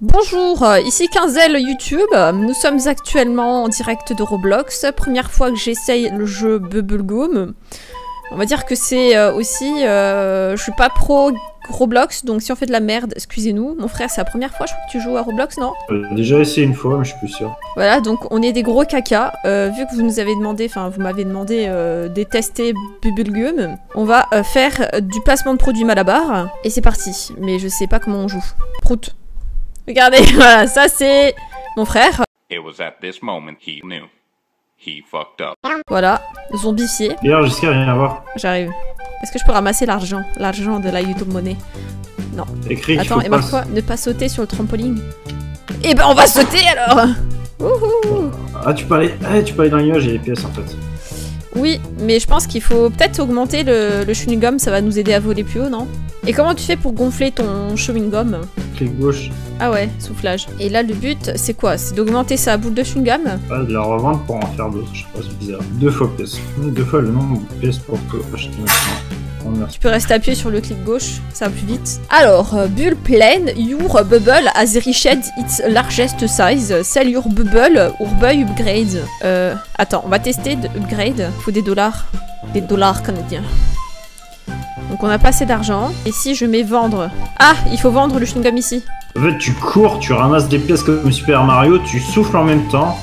Bonjour, ici 15L YouTube, nous sommes actuellement en direct de Roblox, première fois que j'essaye le jeu Bubblegum. On va dire que c'est aussi, je suis pas pro Roblox, donc si on fait de la merde, excusez-nous. Mon frère, c'est la première fois, je crois que tu joues à Roblox, non? Déjà essayé une fois, mais je suis plus sûr. Voilà, donc on est des gros cacas. Vu que vous nous avez demandé, enfin vous m'avez demandé de tester Bubblegum, on va faire du placement de produits Malabar. Et c'est parti, mais je sais pas comment on joue. Prout. Regardez, voilà, ça c'est mon frère. It was at this moment he knew. He fucked up. Voilà, zombifié. D'ailleurs, jusqu'à rien avoir. J'arrive. Est-ce que je peux ramasser l'argent? L'argent de la YouTube monnaie? Non. Écrit, attends, et marque quoi? Ne pas sauter sur le trampoline. Eh ben, on va sauter alors. Wouhou. Ah, tu peux aller dans les nuages et les pièces en fait. Oui, mais je pense qu'il faut peut-être augmenter le chewing-gum, ça va nous aider à voler plus haut, non? Et comment tu fais pour gonfler ton chewing-gum? Clic gauche. Ah ouais, soufflage. Et là, le but, c'est quoi? C'est d'augmenter sa boule de chewing-gum? Ouais, de la revendre pour en faire d'autres, je sais pas, c'est bizarre. Deux fois pièce. Deux fois le nombre de pièces pour que acheter maintenant. Tu peux rester appuyé sur le clic gauche, ça va plus vite. Alors, bulle pleine, your bubble has reached its largest size. Sell your bubble or buy upgrade. Attends, on va tester upgrade. Faut des dollars. Des dollars canadiens. Donc on n'a pas assez d'argent. Et si je mets vendre... Ah, il faut vendre le chewing-gum ici. En fait, tu cours, tu ramasses des pièces comme Super Mario, tu souffles en même temps.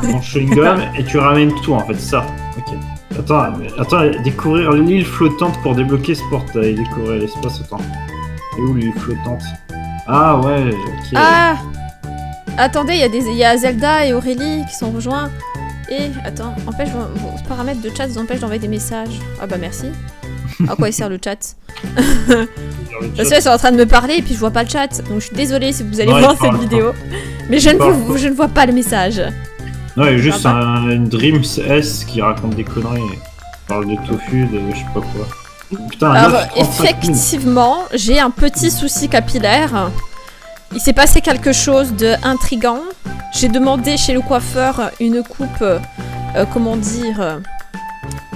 Ton chewing-gum et tu ramènes tout en fait, ça. Ok. Attends, découvrir l'île flottante pour débloquer ce portail. Découvrir l'espace autant. Et où l'île flottante? Ah ouais, ok. Ah, attendez, il y a Zelda et Aurélie qui sont rejoints. Et attends, empêche vos paramètres de chat vous empêchent d'envoyer des messages. Ah bah merci. À quoi il sert le chat? Parce que là, ils sont en train de me parler et puis je vois pas le chat. Donc je suis désolée si vous allez voir cette vidéo. Mais je ne vois pas le message. Non, il y a juste une Dreams S qui raconte des conneries. On parle de tofu, de je sais pas quoi. Putain, alors, effectivement, j'ai un petit souci capillaire. Il s'est passé quelque chose d'intriguant. J'ai demandé chez le coiffeur une coupe, comment dire,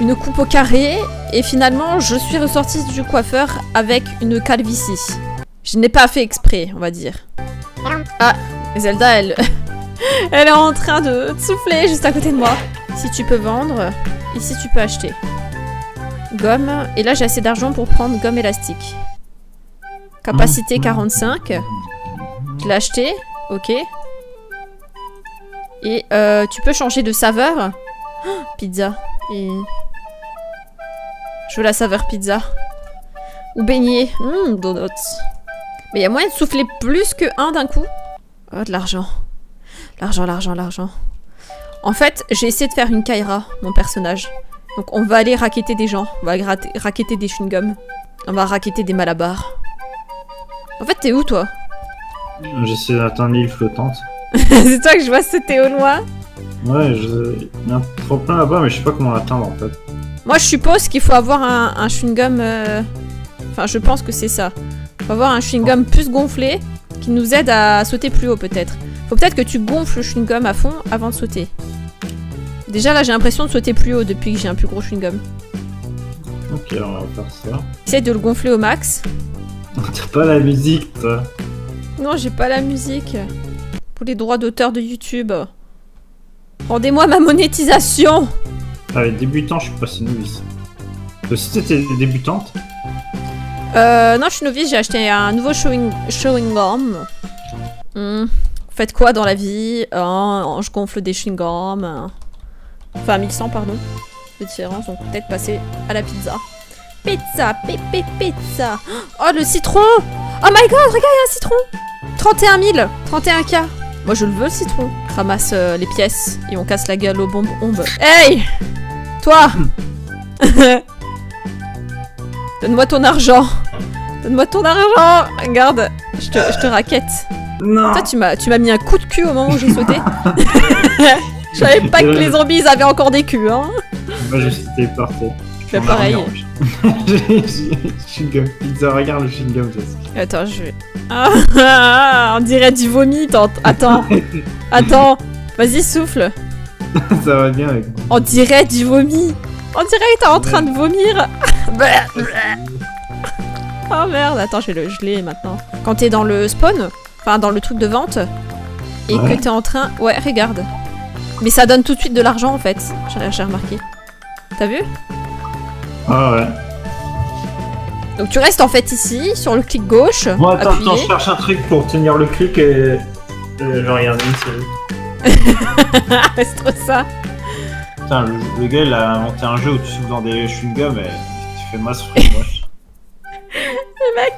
une coupe au carré. Et finalement, je suis ressortie du coiffeur avec une calvitie. Je n'ai pas fait exprès, on va dire. Ah, Zelda, elle est en train de souffler juste à côté de moi. Ici, tu peux vendre. Ici, tu peux acheter. Gomme. Et là, j'ai assez d'argent pour prendre gomme élastique. Capacité 45. Je l'ai acheté. Ok. Et tu peux changer de saveur. Oh, pizza. Et... je veux la saveur pizza. Ou beignet. Donuts. Mais il y a moyen de souffler plus que un d'un coup. Oh, de l'argent. L'argent. En fait, j'ai essayé de faire une Kaira, mon personnage. Donc on va aller racketter des gens. On va racketter des chewing-gums. On va racketter des malabars. En fait, t'es où, toi? J'essaie d'atteindre l'île flottante. C'est toi que je vois, c'était au loin. Ouais, il y a un trop plein là-bas, mais je sais pas comment l'atteindre, en fait. Moi, je suppose qu'il faut avoir un chewing-gum... Enfin, je pense que c'est ça. Il faut avoir un chewing-gum plus gonflé qui nous aide à sauter plus haut, peut-être. Faut peut-être que tu gonfles le chewing-gum à fond avant de sauter. Déjà, là, j'ai l'impression de sauter plus haut depuis que j'ai un plus gros chewing-gum. Ok, on va faire ça. Essaye de le gonfler au max. T'as pas la musique, toi. Non, j'ai pas la musique. Pour les droits d'auteur de YouTube. Rendez-moi ma monétisation. Avec débutant, je suis passé novice. Toi aussi, t'étais débutante? Non, je suis novice, j'ai acheté un nouveau chewing-gum. Vous faites quoi dans la vie? Je gonfle des chewing-gums. Enfin, 1100, pardon. Les différences vont peut-être passer à la pizza. Pizza, pizza. Oh, le citron! Oh my god, regarde, il y a un citron! 31 000, 31K. Moi, je le veux, le citron. Ramasse les pièces et on casse la gueule aux bombes ombes. Hey! Toi! Donne-moi ton argent. Donne-moi ton argent. Regarde, je te raquette. Non. Toi, tu m'as mis un coup de cul au moment où j'ai sauté. Je savais pas que les zombies ils avaient encore des culs, hein. Moi, je sautais partout. Je fais pareil. Chewing-gum pizza, regarde le chewing-gum. Attends, je vais... Ah, on dirait du vomi, attends, vas-y souffle. Ça va bien avec moi. On dirait du vomi. On dirait que t'es en train de vomir. Oh merde, attends, je l'ai maintenant. Quand t'es dans le spawn, Enfin, dans le truc de vente. Et ouais. Que t'es en train... Ouais, regarde. Mais ça donne tout de suite de l'argent, en fait. J'ai remarqué. T'as vu? Ah ouais. Donc tu restes en fait ici, sur le clic gauche. Moi, attends, je cherche un truc pour tenir le clic et... Genre, regarde une série. C'est trop ça. Putain, le gars, il a inventé un jeu où tu souffles dans des chewing-gums et tu fais masse fruit moche. Le mec,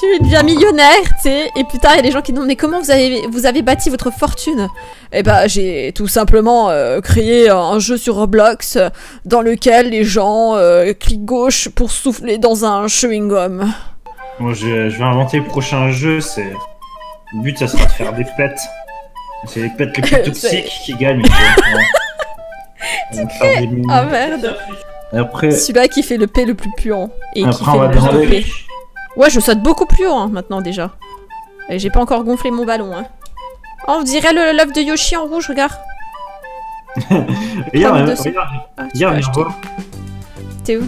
tu deviens millionnaire, tu sais. Et putain, il y a des gens qui demandent, mais comment vous avez bâti votre fortune? Eh ben, j'ai tout simplement créé un jeu sur Roblox dans lequel les gens cliquent gauche pour souffler dans un chewing-gum. Moi, je vais inventer le prochain jeu, c'est... Le but, ça sera de faire des pets. C'est les pets les plus toxiques qui gagnent. Crées... Ah merde. Après... Celui-là qui fait le P le plus puant. Et après, qui fait le plus de P. Ouais, je saute beaucoup plus haut hein, maintenant déjà. Et j'ai pas encore gonflé mon ballon. Hein. Oh, on dirait l'œuf de Yoshi en rouge, regarde. Regarde, regarde. T'es où?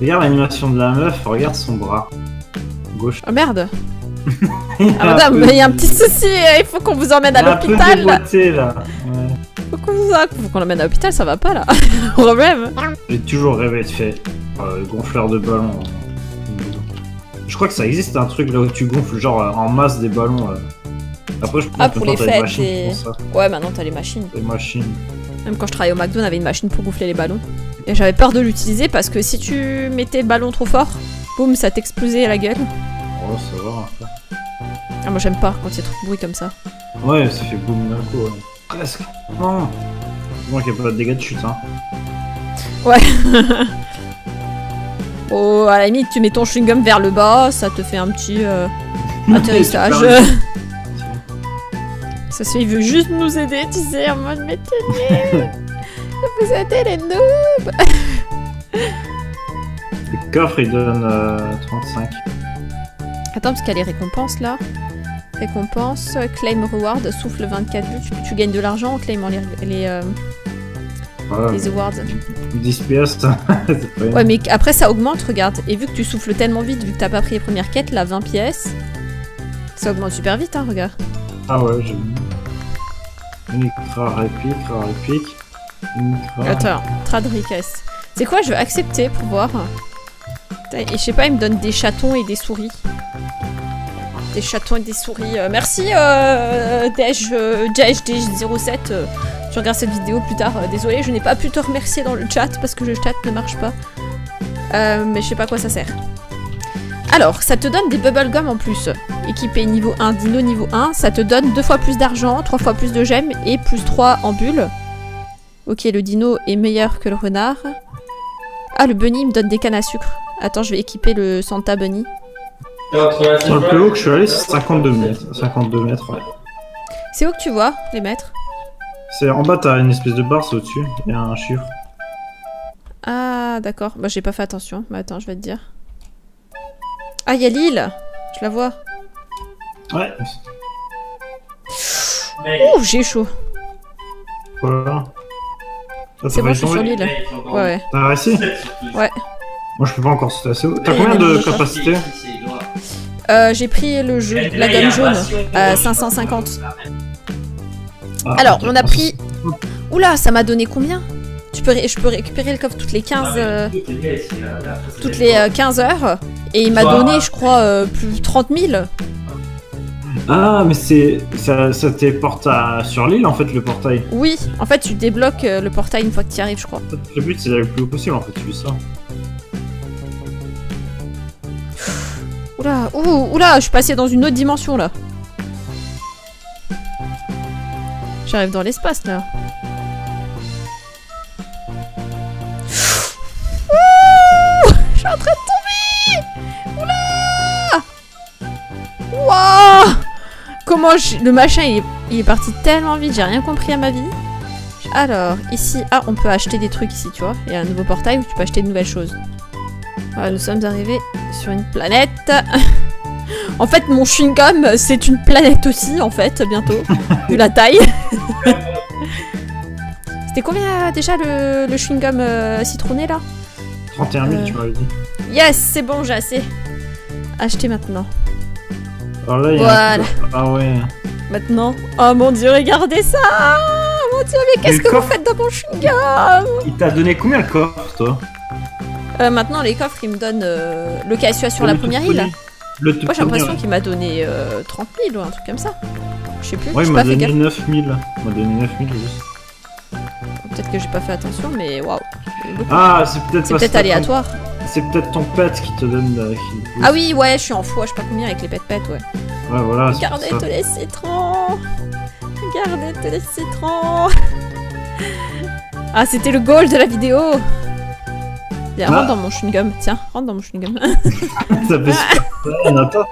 Regarde l'animation de la meuf, regarde son bras. Gauche. Oh merde. Ah madame, il y a un petit souci, il faut qu'on vous emmène à l'hôpital. Faut qu'on l'emmène à l'hôpital, ça va pas là. Problème. J'ai toujours rêvé de faire gonfleur de ballon. Je crois que ça existe un truc là où tu gonfles genre en masse des ballons. Après je pense que pour les fêtes, machines et... pour ça. Ouais maintenant t'as les machines. Les machines. Même quand je travaillais au McDo, on avait une machine pour gonfler les ballons. Et j'avais peur de l'utiliser parce que si tu mettais le ballon trop fort, boum, ça t'explosait à la gueule. Oh, ça va, en fait. Ah, moi j'aime pas quand il y a trop de bruit comme ça. Ouais, ça fait boum d'un coup. Ouais. Presque. Non. C'est bon qu'il n'y a pas de dégâts de chute, hein. Ouais. Oh, à la limite, tu mets ton chewing-gum vers le bas, ça te fait un petit atterrissage. Ça se fait, il veut juste nous aider, tu sais, en mode mais t'es nul. Vous êtes les noobs. Le coffre il donne 35. Attends, parce qu'il y a les récompenses là. Récompense, claim reward, souffle 24 buts. Tu gagnes de l'argent en claimant les awards. 10 piastres. Ouais, mais après ça augmente, regarde. Et vu que tu souffles tellement vite, vu que t'as pas pris les premières quêtes, là, 20 pièces. Ça augmente super vite, hein, regarde. Ah ouais, j'ai mis. Crare-réplique. Attends, trad request. C'est quoi? Je vais accepter pour voir. Et je sais pas, il me donne des chatons et des souris. Des chatons et des souris. Merci Dej07. Tu regardes cette vidéo plus tard. Désolé, je n'ai pas pu te remercier dans le chat parce que le chat ne marche pas. Mais je sais pas à quoi ça sert. Alors, ça te donne des bubblegum en plus. Équipé niveau 1, dino niveau 1. Ça te donne 2 fois plus d'argent, 3 fois plus de gemmes et plus 3 en bulles. Ok, le dino est meilleur que le renard. Ah, le bunny il me donne des cannes à sucre. Attends, je vais équiper le Santa Bunny. Sur le plus haut que je suis allé, c'est 52 mètres. 52 mètres, ouais. C'est où que tu vois, les mètres? C'est en bas, t'as une espèce de barre, c'est au-dessus. Il y a un chiffre. Ah, d'accord. Bah, j'ai pas fait attention. Mais attends, je vais te dire. Ah, il y a l'île. Je la vois. Ouais. Ouh, j'ai chaud. Voilà. C'est bon, je suis sur l'île. Ouais, ouais. T'as réussi? Ouais. Moi je peux pas encore sauter assez haut. T'as combien de capacité? J'ai pris le jeu, la gamme jaune, 550. Ah, alors on a pris... Oula, ça m'a donné combien? Je peux récupérer le coffre toutes les 15... toutes les 15 heures. Et il m'a donné je crois plus 30 000. Ah mais c'est... ça te porte sur l'île en fait le portail? Oui, en fait tu débloques le portail une fois que tu y arrives je crois. Le but c'est d'aller le plus haut possible en fait, tu fais ça. Oula, oula, je suis passé dans une autre dimension là. J'arrive dans l'espace là. Ouh, je suis en train de tomber. Oula. Waouh. Comment le machin il est parti tellement vite, j'ai rien compris à ma vie. Alors, ici, ah, on peut acheter des trucs ici, tu vois. Il y a un nouveau portail où tu peux acheter de nouvelles choses. Voilà, nous sommes arrivés sur une planète. En fait, mon chewing-gum, c'est une planète aussi, en fait, bientôt. Vu la taille. C'était combien déjà le chewing-gum citronné, là? 31 000, tu m'avais dit. Yes, c'est bon, j'ai assez. Acheter maintenant. Alors là, il y a voilà. Ah ouais. Maintenant. Oh mon dieu, regardez ça. Oh mon dieu, mais qu'est-ce que vous faites dans mon chewing-gum? Il t'a donné combien le coffre, toi? Maintenant, les coffres, il me donne le cassua sur la première île. Moi, j'ai l'impression qu'il m'a donné 30 000 ou un truc comme ça. Je sais plus. Ouais, il m'a donné 9 000. Il m'a donné 9 000 juste. Peut-être que j'ai pas fait attention, mais waouh. Ah, c'est peut-être aléatoire. C'est peut-être ton pet qui te donne la... Ah oui, ouais, je suis en fois, je sais pas combien avec les pets, ouais. Ouais, voilà, c'est ça. Regardez tous les citrons. Regardez tous les citrons. Ah, c'était le goal de la vidéo. Viens, rentre dans mon chewing-gum. Tiens, rentre dans mon chewing-gum. Ça fait super fun, attends.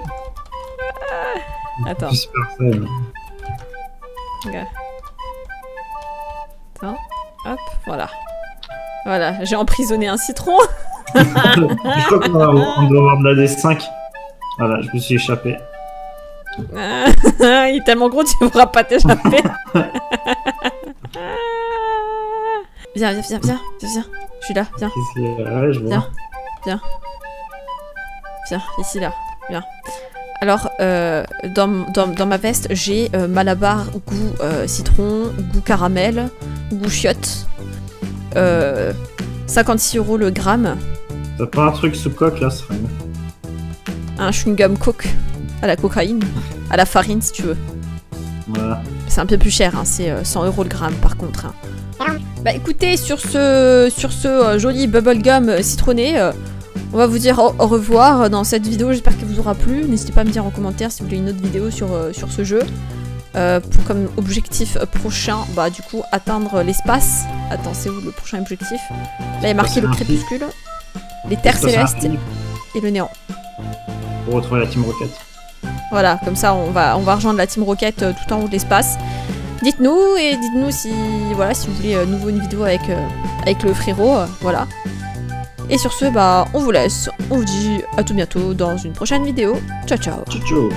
Attends. Super fun. Regarde. Attends, hop, voilà. Voilà, j'ai emprisonné un citron. Je crois qu'on doit avoir de la D5. Voilà, je me suis échappé. Il est tellement gros, tu ne pourras pas t'échapper. Viens, viens, viens, viens, viens. Je suis là, viens. Ouais, je vois. Viens, viens. Viens, ici, là. Viens. Alors, dans ma veste, j'ai Malabar goût citron, goût caramel, goût chiotte. 56 € le gramme. T'as pas un truc sous coque là, ce serait bien. Un chewing-gum coke à la cocaïne, à la farine si tu veux. Voilà. C'est un peu plus cher, hein, c'est 100 € le gramme par contre. Hein. Bah écoutez, sur ce joli bubblegum citronné, on va vous dire au revoir dans cette vidéo. J'espère qu'elle vous aura plu. N'hésitez pas à me dire en commentaire si vous voulez une autre vidéo sur ce jeu. Pour comme objectif prochain, bah du coup atteindre l'espace. Attends, c'est où le prochain objectif? Là il est marqué le crépuscule, les terres célestes et le néant. Pour retrouver la Team Rocket. Voilà, comme ça on va rejoindre la Team Rocket tout en haut de l'espace. Dites-nous et dites-nous si voilà si vous voulez nouveau une vidéo avec le frérot, voilà. Et sur ce, bah on vous laisse, on vous dit à tout bientôt dans une prochaine vidéo. Ciao ciao. Ciao ciao.